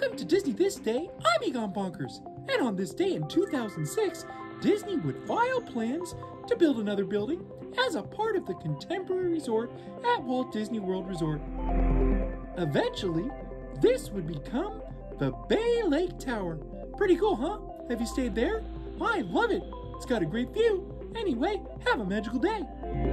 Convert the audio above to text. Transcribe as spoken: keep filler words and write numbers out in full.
Welcome to Disney This Day, I'm Egon Bonkers, and on this day in two thousand six, Disney would file plans to build another building as a part of the Contemporary Resort at Walt Disney World Resort. Eventually, this would become the Bay Lake Tower. Pretty cool, huh? Have you stayed there? I love it! It's got a great view! Anyway, have a magical day!